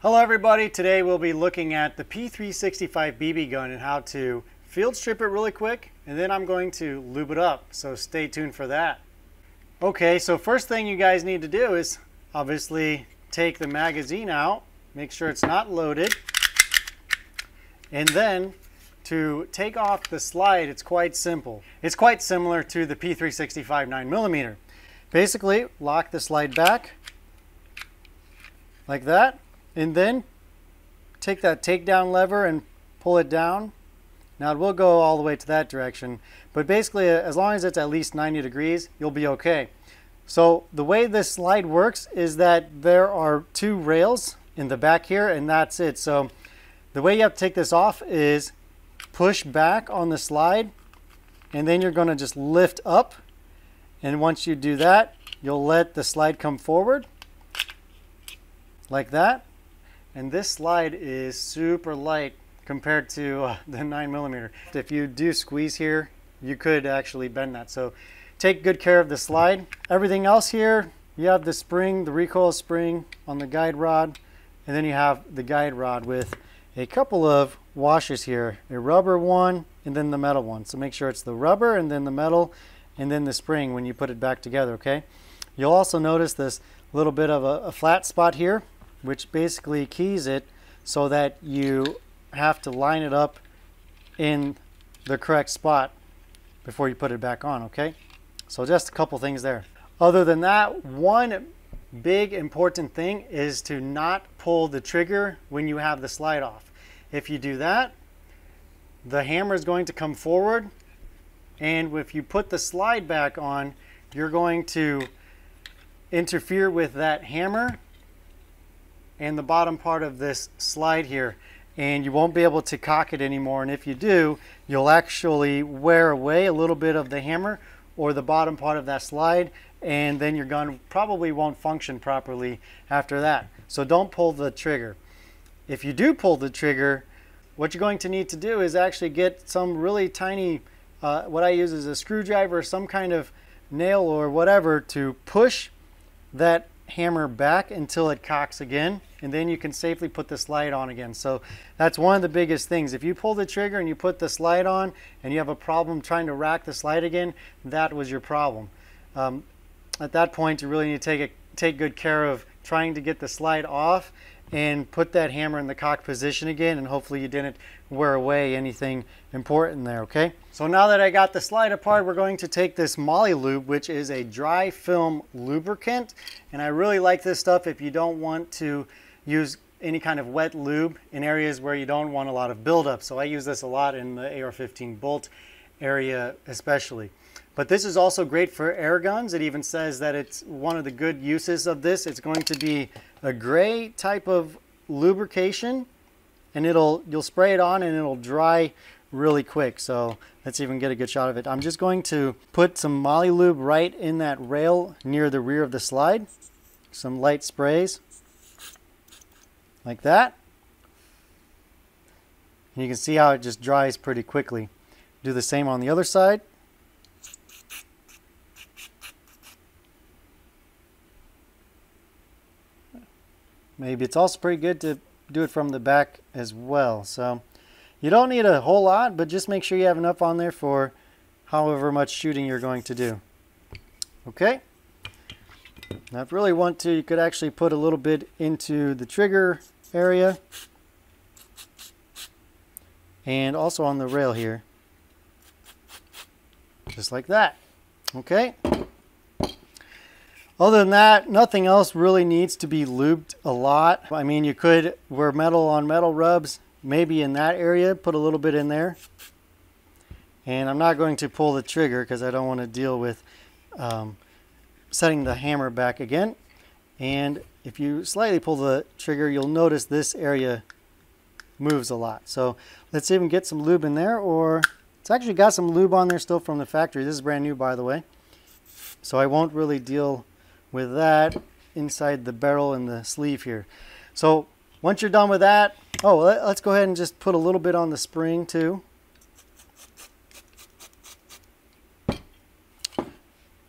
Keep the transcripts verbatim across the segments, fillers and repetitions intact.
Hello everybody, today we'll be looking at the P three sixty-five B B gun and how to field strip it really quick, and then I'm going to lube it up, so stay tuned for that. Okay, so first thing you guys need to do is obviously take the magazine out, make sure it's not loaded, and then to take off the slide, it's quite simple. It's quite similar to the P three sixty-five nine millimeter. Basically, lock the slide back like that. And then take that takedown lever and pull it down. Now it will go all the way to that direction, but basically as long as it's at least ninety degrees, you'll be okay. So the way this slide works is that there are two rails in the back here, and that's it. So the way you have to take this off is push back on the slide, and then you're going to just lift up. And once you do that, you'll let the slide come forward like that. And this slide is super light compared to uh, the nine millimeter. If you do squeeze here, you could actually bend that. So take good care of the slide. Everything else here, you have the spring, the recoil spring on the guide rod, and then you have the guide rod with a couple of washers here, a rubber one and then the metal one. So make sure it's the rubber and then the metal and then the spring when you put it back together, okay? You'll also notice this little bit of a, a flat spot here, which basically keys it so that you have to line it up in the correct spot before you put it back on, okay? So just a couple things there. Other than that, one big important thing is to not pull the trigger when you have the slide off. If you do that, the hammer is going to come forward, and if you put the slide back on, you're going to interfere with that hammer and the bottom part of this slide here, and you won't be able to cock it anymore. And if you do, you'll actually wear away a little bit of the hammer or the bottom part of that slide, and then your gun probably won't function properly after that. So don't pull the trigger. If you do pull the trigger, what you're going to need to do is actually get some really tiny, uh, what I use is a screwdriver or some kind of nail or whatever, to push that hammer back until it cocks again, and then you can safely put the slide on again. So that's one of the biggest things. If you pull the trigger and you put the slide on and you have a problem trying to rack the slide again, that was your problem. Um, at that point, you really need to take, a, take good care of trying to get the slide off and put that hammer in the cock position again, and hopefully you didn't wear away anything important there, okay? So now that I got the slide apart, we're going to take this Moly Lube, which is a dry film lubricant, and I really like this stuff if you don't want to use any kind of wet lube in areas where you don't want a lot of buildup. So I use this a lot in the A R fifteen bolt area especially. But this is also great for air guns. It even says that it's one of the good uses of this. It's going to be a gray type of lubrication, and it'll you'll spray it on and it'll dry really quick. So let's even get a good shot of it. I'm just going to put some Moly Lube right in that rail near the rear of the slide. Some light sprays like that. And you can see how it just dries pretty quickly. Do the same on the other side. Maybe it's also pretty good to do it from the back as well. So you don't need a whole lot, but just make sure you have enough on there for however much shooting you're going to do. Okay. Now if you really want to, you could actually put a little bit into the trigger area and also on the rail here, just like that. Okay. Other than that, nothing else really needs to be lubed a lot. I mean, you could, where metal on metal rubs, maybe in that area, put a little bit in there. And I'm not going to pull the trigger because I don't want to deal with um, setting the hammer back again. And if you slightly pull the trigger, you'll notice this area moves a lot. So let's even get some lube in there, or it's actually got some lube on there still from the factory. This is brand new, by the way. So I won't really deal with that inside the barrel and the sleeve here. So once you're done with that, oh, let's go ahead and just put a little bit on the spring too.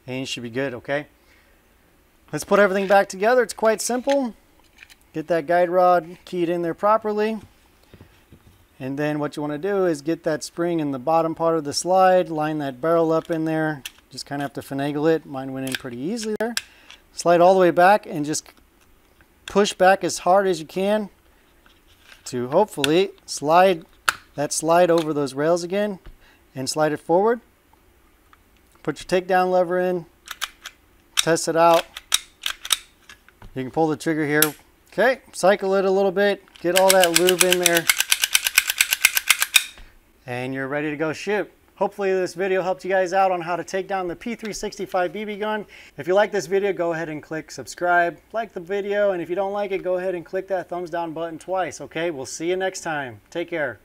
And you should be good, okay? Let's put everything back together. It's quite simple. get that guide rod keyed in there properly. And then what you want to do is get that spring in the bottom part of the slide, line that barrel up in there. Just kind of have to finagle it. Mine went in pretty easily there. Slide all the way back and just push back as hard as you can to hopefully slide that slide over those rails again and slide it forward. Put your takedown lever in, test it out. You can pull the trigger here. Okay, cycle it a little bit, get all that lube in there, and you're ready to go shoot. Hopefully this video helped you guys out on how to take down the P three sixty-five B B gun. If you like this video, go ahead and click subscribe, like the video, and if you don't like it, go ahead and click that thumbs down button twice, okay? We'll see you next time. Take care.